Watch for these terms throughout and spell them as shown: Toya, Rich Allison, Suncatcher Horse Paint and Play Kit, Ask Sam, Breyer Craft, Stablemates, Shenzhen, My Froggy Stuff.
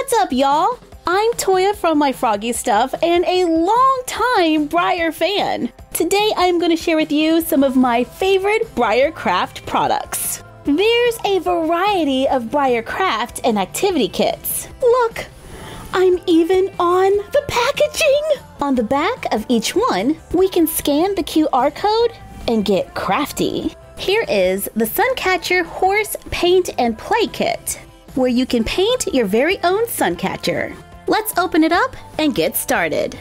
What's up, y'all? I'm Toya from My Froggy Stuff and a long-time Breyer fan. Today I'm going to share with you some of my favorite Breyer Craft products. There's a variety of Breyer Craft and activity kits. Look, I'm even on the packaging! On the back of each one, we can scan the QR code and get crafty. Here is the Suncatcher Horse Paint and Play Kit, where you can paint your very own Suncatcher. Let's open it up and get started.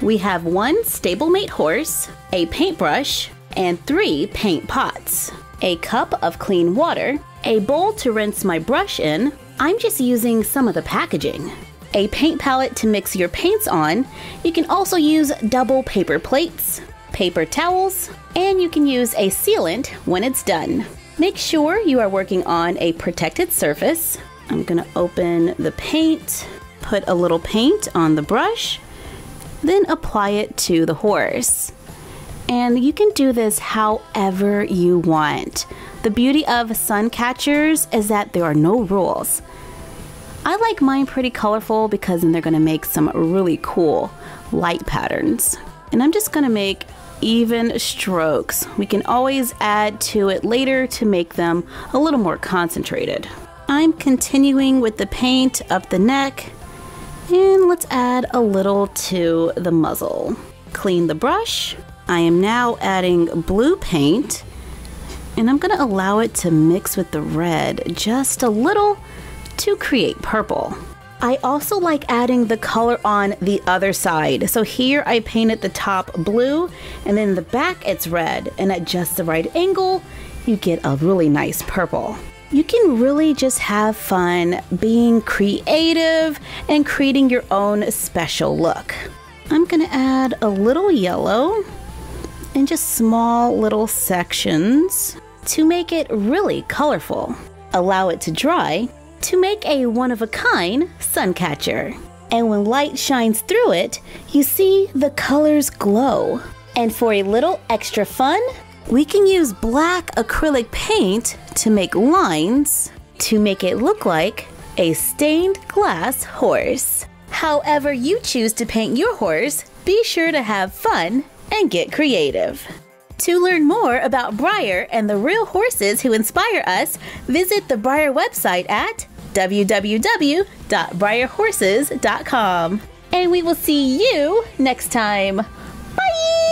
We have one Stablemate horse, a paintbrush, and 3 paint pots, a cup of clean water, a bowl to rinse my brush in. I'm just using some of the packaging. A paint palette to mix your paints on. You can also use double paper plates, paper towels, and you can use a sealant when it's done. Make sure you are working on a protected surface. I'm gonna open the paint, put a little paint on the brush, then apply it to the horse. And you can do this however you want. The beauty of Suncatchers is that there are no rules. I like mine pretty colorful because then they're gonna make some really cool light patterns. And I'm just gonna make even strokes. We can always add to it later to make them a little more concentrated. I'm continuing with the paint up the neck, and let's add a little to the muzzle. Clean the brush. I am now adding blue paint, and I'm gonna allow it to mix with the red just a little to create purple. I also like adding the color on the other side. So here I painted the top blue and then the back it's red, and at just the right angle, you get a really nice purple. You can really just have fun being creative and creating your own special look. I'm gonna add a little yellow in just small little sections to make it really colorful. Allow it to dry to make a one-of-a-kind Suncatcher. And when light shines through it, you see the colors glow. And for a little extra fun, we can use black acrylic paint to make lines to make it look like a stained glass horse. However you choose to paint your horse, be sure to have fun and get creative. To learn more about Breyer and the real horses who inspire us, visit the Breyer website at www.breyerhorses.com. And we will see you next time. Bye!